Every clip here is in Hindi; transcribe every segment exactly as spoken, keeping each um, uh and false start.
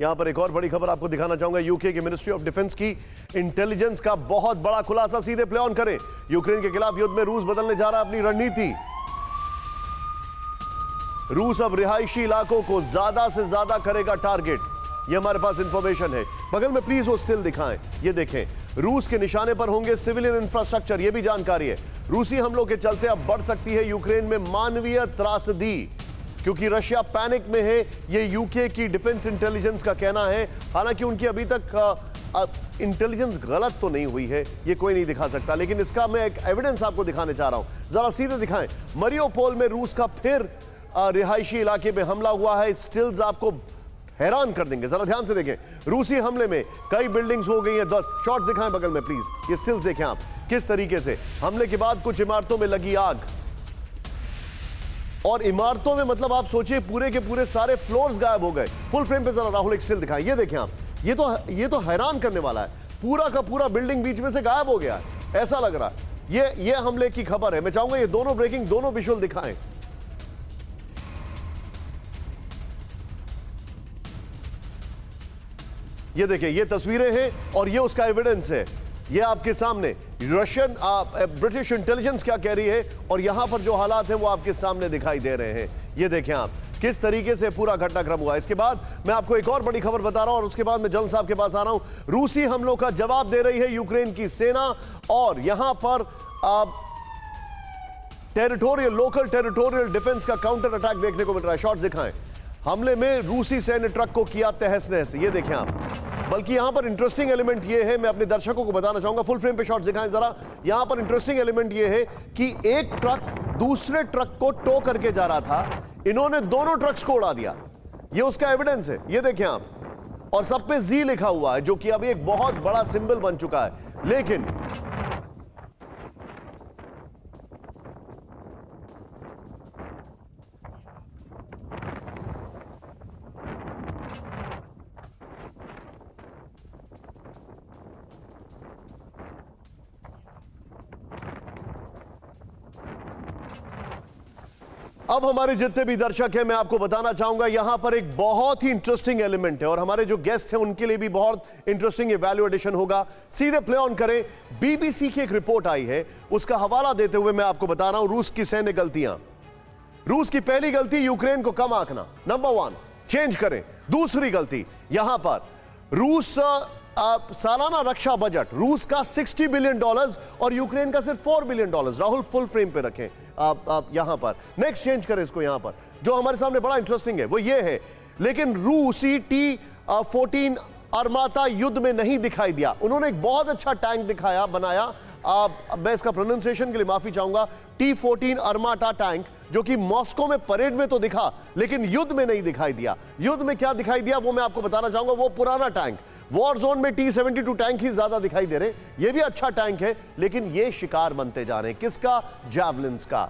यहाँ पर एक और बड़ी खबर आपको दिखाना चाहूंगा। यूके की मिनिस्ट्री ऑफ डिफेंस की इंटेलिजेंस का बहुत बड़ा खुलासा। सीधे प्ले ऑन करें। यूक्रेन के खिलाफ युद्ध में रूस बदलने जा रहा है अपनी रणनीति। रूस अब रिहायशी इलाकों को ज्यादा से ज्यादा करेगा टारगेट। यह हमारे पास इंफॉर्मेशन है। बगल में प्लीज वो स्टिल दिखाएं। ये देखें, रूस के निशाने पर होंगे सिविलियन इंफ्रास्ट्रक्चर। यह भी जानकारी है। रूसी हमलों के चलते अब बढ़ सकती है यूक्रेन में मानवीय त्रासदी, क्योंकि रशिया पैनिक में है। ये यूके की डिफेंस इंटेलिजेंस का कहना है। हालांकि उनकी अभी तक आ, आ, इंटेलिजेंस गलत तो नहीं हुई है, ये कोई नहीं दिखा सकता, लेकिन इसका मैं एक एविडेंस आपको दिखाने चाह रहा हूं। जरा सीधे दिखाएं। मरियोपोल में रूस का फिर आ, रिहायशी इलाके में हमला हुआ है। स्टिल्स आपको हैरान कर देंगे। जरा ध्यान से देखें। रूसी हमले में कई बिल्डिंग्स हो गई हैं ध्वस्त। शॉट्स दिखाएं बगल में प्लीज। ये स्टिल्स देखें आप किस तरीके से। हमले के बाद कुछ इमारतों में लगी आग, और इमारतों में मतलब आप सोचिए पूरे के पूरे सारे फ्लोर्स गायब हो गए। फुल फ्रेम पे जरा राहुल एक स्टिल दिखाएं। ये देखें आप, ये तो ये तो हैरान करने वाला है। पूरा का पूरा बिल्डिंग बीच में से गायब हो गया है, ऐसा लग रहा है। ये ये हमले की खबर है। मैं चाहूंगा ये दोनों ब्रेकिंग, दोनों विजुअल दिखाएं। ये देखें, ये तस्वीरें हैं और ये उसका एविडेंस है। ये आपके सामने रशियन ब्रिटिश इंटेलिजेंस क्या कह रही है, और यहां पर जो हालात हैं वो आपके सामने दिखाई दे रहे हैं। ये देखें आप किस तरीके से पूरा घटनाक्रम हुआ। इसके बाद मैं आपको एक और बड़ी खबर बता रहा हूं, और उसके बाद मैं जनरल साहब के पास आ रहा हूं। रूसी हमलों का जवाब दे रही है यूक्रेन की सेना, और यहां पर आप टेरिटोरियल लोकल टेरिटोरियल डिफेंस का काउंटर अटैक देखने को मिल रहा है। शॉट दिखाएं। हमले में रूसी सैन्य ट्रक को किया तहस नहस। ये देखें आप। बल्कि यहां पर इंटरेस्टिंग एलिमेंट ये है, मैं अपने दर्शकों को बताना चाहूंगा। फुल फ्रेम पे शॉट्स दिखाएं जरा। यहां पर इंटरेस्टिंग एलिमेंट ये है कि एक ट्रक दूसरे ट्रक को टो करके जा रहा था, इन्होंने दोनों ट्रक्स को उड़ा दिया। ये उसका एविडेंस है। ये देखें आप। और सब पे जी लिखा हुआ है, जो कि अब एक बहुत बड़ा सिंबल बन चुका है। लेकिन अब हमारे जितने भी दर्शक हैं, मैं आपको बताना चाहूंगा यहां पर एक बहुत ही इंटरेस्टिंग एलिमेंट है, और हमारे जो गेस्ट हैं उनके लिए भी बहुत इंटरेस्टिंग वैल्यू एडिशन होगा। सीधे प्ले ऑन करें। बीबीसी की एक रिपोर्ट आई है, उसका हवाला देते हुए मैं आपको बता रहा हूं रूस की सैन्य गलतियां। रूस की पहली गलती, यूक्रेन को कम आंकना। नंबर वन, चेंज करें। दूसरी गलती, यहां पर रूस सालाना रक्षा बजट, रूस का साठ बिलियन डॉलर्स और यूक्रेन का सिर्फ चार billion dollars. Rahul full frame पे रखें आप आप यहां पर। नेक्स्ट चेंज करें इसको। यहां पर जो हमारे सामने बड़ा इंटरेस्टिंग है वो ये है, लेकिन रूसी टी चौदह आर्माता युद्ध में नहीं दिखाई दिया। उन्होंने एक बहुत अच्छा टैंक दिखाया, बनाया। आप, मैं इसका प्रोनाउंसिएशन के लिए माफी चाहूंगा। टी चौदह आर्माटा टैंक, जो कि मॉस्को में परेड में तो दिखा, लेकिन युद्ध में नहीं दिखाई दिया। युद्ध में क्या दिखाई दिया वो मैं आपको बताना चाहूंगा। वो पुराना टैंक, वॉर जोन में टी बहत्तर टैंक ही ज्यादा दिखाई दे रहे हैं। ये भी अच्छा टैंक है, लेकिन ये शिकार बनते जा रहे हैं। किसका? जैवलिन्स का।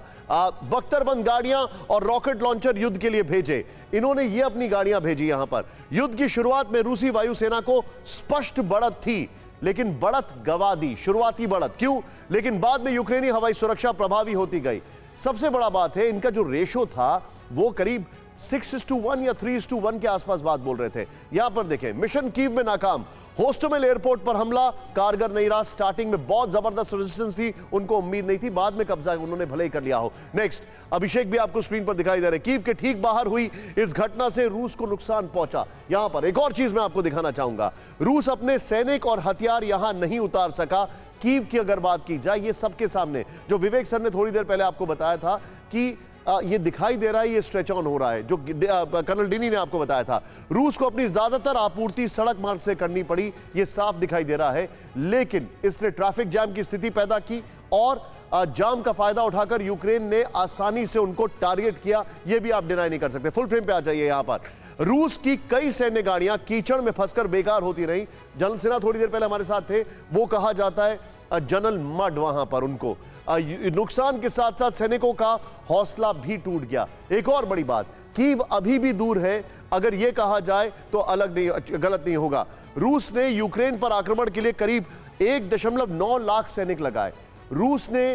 बख्तरबंद गाड़ियां और रॉकेट लॉन्चर युद्ध के लिए भेजे। इन्होंने ये अपनी गाड़ियां भेजी। यहां पर युद्ध की शुरुआत में रूसी वायुसेना को स्पष्ट बढ़त थी, लेकिन बढ़त गवा दी। शुरुआती बढ़त क्यों? लेकिन बाद में यूक्रेनी हवाई सुरक्षा प्रभावी होती गई। सबसे बड़ा बात है, इनका जो रेशो था वो करीब सिक्स इस टू वन या थ्री इस टू वन के आसपास बात बोल रहे थे। यहां पर देखें, मिशन कीव में नाकाम। होस्टोमेल एयरपोर्ट पर हमला कारगर नहीं रहा। स्टार्टिंग में बहुत जबरदस्त रेजिस्टेंस थी, उनको उम्मीद नहीं थी, बाद में कब्जा उन्होंने भले ही कर लिया हो। नेक्स्ट, अभिषेक भी आपको स्क्रीन पर दिखाई दे रहे। कीव के ठीक बाहर हुई इस घटना से रूस को नुकसान पहुंचा। यहां पर एक और चीज मैं आपको दिखाना चाहूंगा। रूस अपने सैनिक और हथियार यहां नहीं उतार सका। कीव की अगर बात की जाए, ये सबके सामने, जो विवेक सर ने थोड़ी देर पहले आपको बताया था कि ये दिखाई दे रहा है, ये स्ट्रेच ऑन हो रहा है, जो कर्नल डिनी ने आपको बताया था। रूस को अपनी ज्यादातर आपूर्ति सड़क मार्ग से करनी पड़ी, ये साफ दिखाई दे रहा है। लेकिन इसने ट्रैफिक जाम की स्थिति पैदा की, और जाम का फायदा उठाकर यूक्रेन ने आसानी से उनको टारगेट किया। ये भी आप डिनाई नहीं कर सकते। फुल फ्रेम पे आ जाइए। यहां पर रूस की कई सैन्य गाड़ियां कीचड़ में फंसकर बेकार होती रही। जनरल सिन्हा थोड़ी देर पहले हमारे साथ थे। वो कहा जाता है जनरल मड, वहां पर उनको नुकसान के साथ साथ सैनिकों का हौसला भी टूट गया। एक और बड़ी बात, कीव अभी भी दूर है, अगर यह कहा जाए तो अलग नहीं, गलत नहीं होगा। रूस ने यूक्रेन पर आक्रमण के लिए करीब एक दशमलव नौ लाख सैनिक लगाए। रूस ने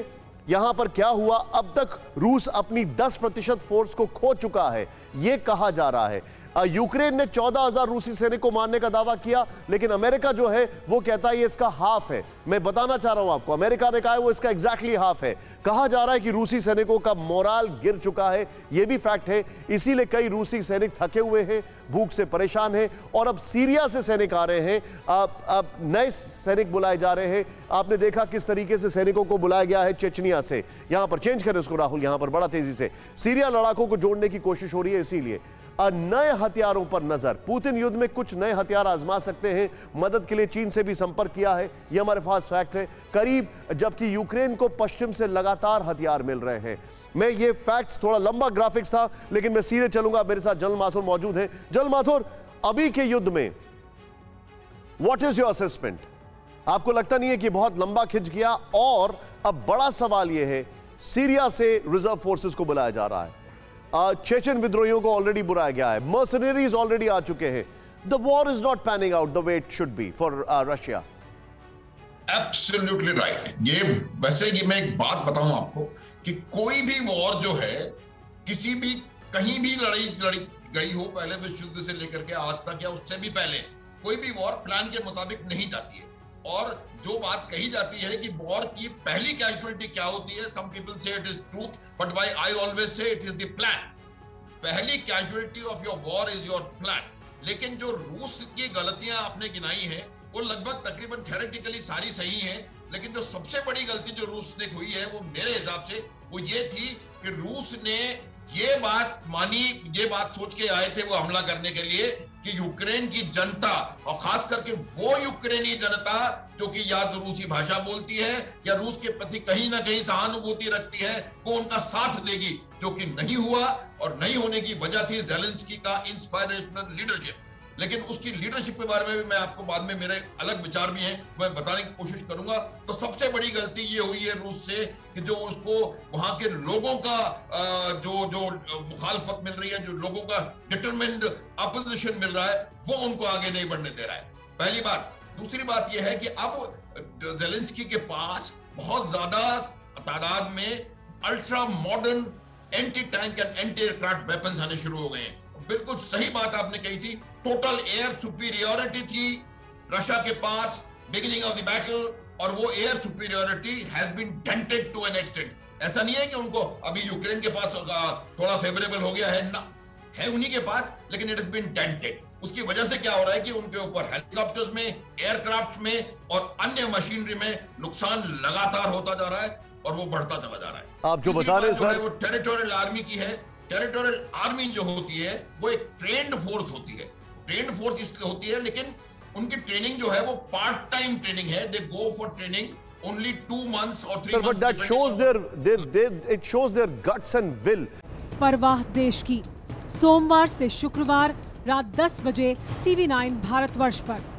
यहां पर क्या हुआ, अब तक रूस अपनी दस प्रतिशत फोर्स को खो चुका है, यह कहा जा रहा है। यूक्रेन ने चौदह हज़ार रूसी सैनिकों को मारने का दावा किया, लेकिन अमेरिका जो है वो कहता है ये इसका हाफ है। मैं बताना चाह रहा हूं आपको, अमेरिका ने कहा है वो इसका एग्जैक्टली हाफ है। कहा जा रहा है कि रूसी सैनिकों का मोराल गिर चुका है, ये भी फैक्ट है, इसीलिए कई रूसी सैनिक थके हुए हैं, भूख से परेशान हैं, और अब सीरिया से सैनिक आ रहे हैं। आप, आप नए सैनिक बुलाए जा रहे हैं। आपने देखा किस तरीके से सैनिकों को बुलाया गया है चेचनिया से। यहां पर चेंज करें उसको राहुल, यहां पर बड़ा तेजी से सीरिया लड़ाकों को जोड़ने की कोशिश हो रही है। इसीलिए नए हथियारों पर नजर, पुतिन युद्ध में कुछ नए हथियार आजमा सकते हैं। मदद के लिए चीन से भी संपर्क किया है, यह हमारे पास फैक्ट है। करीब जबकि यूक्रेन को पश्चिम से लगातार हथियार मिल रहे हैं। मैं ये फैक्ट्स, थोड़ा लंबा ग्राफिक्स था लेकिन मैं सीधे चलूंगा। मेरे साथ जनरल माथुर मौजूद है। जनरल माथुर, अभी के युद्ध में व्हाट इज योर असेसमेंट? आपको लगता नहीं है कि बहुत लंबा खिंच गया? और अब बड़ा सवाल यह है, सीरिया से रिजर्व फोर्सेस को बुलाया जा रहा है, चेचन विद्रोहियों को ऑलरेडी बुलाया गया है, मर्सनरीज ऑलरेडी आ चुके हैं। The war is not panning out the way it should be for Russia. Absolutely right. ये वैसे ये मैं एक बात बताऊं आपको कि कोई भी वॉर जो है, किसी भी कहीं भी लड़ाई लड़ी गई हो, पहले विश्व युद्ध से लेकर के आज तक या उससे भी पहले, कोई भी वॉर प्लान के मुताबिक नहीं जाती है। और जो बात कही जाती है कि वॉर की पहली कैजुअलिटी क्या होती है, some people say it is truth but why I always say it is the plan. पहली casualty of your war is your plan. लेकिन जो रूस की गलतियां आपने गिनाई हैं वो लगभग तकरीबन थ्योरेटिकली सारी सही हैं, लेकिन जो सबसे बड़ी गलती जो रूस ने हुई है वो मेरे हिसाब से वो ये थी कि रूस ने ये बात मानी, ये बात सोच के आए थे वो हमला करने के लिए कि यूक्रेन की जनता, और खास करके वो यूक्रेनी जनता जो कि या तो रूसी भाषा बोलती है या रूस के प्रति कहीं ना कहीं सहानुभूति रखती है, वो उनका साथ देगी, जो कि नहीं हुआ। और नहीं होने की वजह थी ज़ेलेंस्की का इंस्पायरेशनल लीडरशिप। लेकिन उसकी लीडरशिप के बारे में भी मैं आपको बाद में, मेरे अलग विचार भी हैं, मैं बताने की कोशिश करूंगा। तो सबसे बड़ी गलती ये हुई है रूस से कि जो उसको वहां के लोगों का जो जो मुखालफत मिल रही है, जो लोगों का डिटरमिन्ड अपोजिशन मिल रहा है, वो उनको आगे नहीं बढ़ने दे रहा है, पहली बात। दूसरी बात यह है कि अब ज़ेलेंस्की के पास बहुत ज्यादा तादाद में ultra modern anti tank and anti aircraft weapons आने शुरू हो गए हैं। बिल्कुल सही बात आपने कही थी, टोटल एयर सुपीरियोरिटी थी रशिया के पास बिगिनिंग ऑफ द बैटल, और वो air superiority has been dented to an extent. ऐसा नहीं है कि उनको अभी यूक्रेन के पास थोड़ा फेवरेबल हो गया है, ना है उन्हीं के पास, लेकिन इट हैज बीन डेंटेड। उसकी वजह से क्या हो रहा है कि उनके ऊपर हेलीकॉप्टर्स में, एयरक्राफ्ट में और अन्य मशीनरी में नुकसान लगातार होता जा रहा है और वो बढ़ता चला जा रहा है। आप जो बता रहे सर, वो टेरिटोरियल आर्मी की है। टेरिटोरियल आर्मी जो होती है वो एक ट्रेन्ड फोर्स होती है, ट्रेन्ड फोर्स इसलिए होती है, लेकिन उनकी ट्रेनिंग जो है वो पार्ट टाइम ट्रेनिंग है। They go for training only two months और three months, but that shows their their it shows their guts and will. परवाह देश की, सोमवार से शुक्रवार रात दस बजे टीवी नाइन भारतवर्ष पर।